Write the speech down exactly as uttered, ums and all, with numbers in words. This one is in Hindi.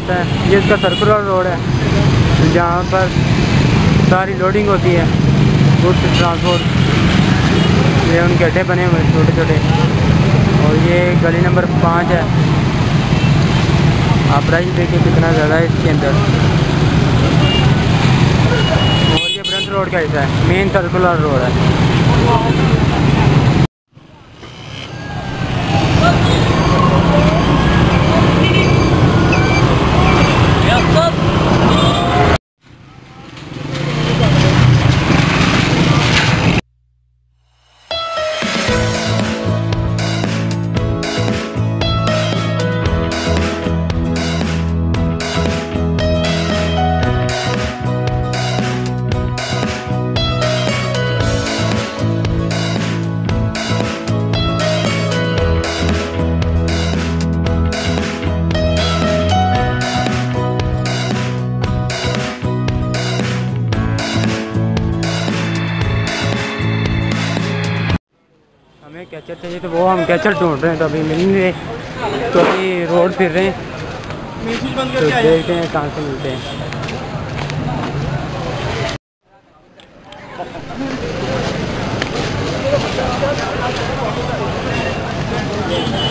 होता है, ये इसका सर्कुलर रोड है जहाँ पर सारी लोडिंग होती है गुड्स ट्रांसपोर्ट। ये उनके अड्डे बने हुए छोटे छोटे, और ये गली नंबर पाँच है। आप प्राइस देखिए कितना ज़्यादा है इसके अंदर। और ये ब्रंथ रोड का हिस्सा है, मेन सर्कुलर रोड है। कैचर चाहिए तो वो हम कैचर ढूंढ रहे हैं, तो अभी मिल नहीं रहे, तो अभी रोड फिर रहे हैं, तो देखते हैं कहाँ से मिलते हैं।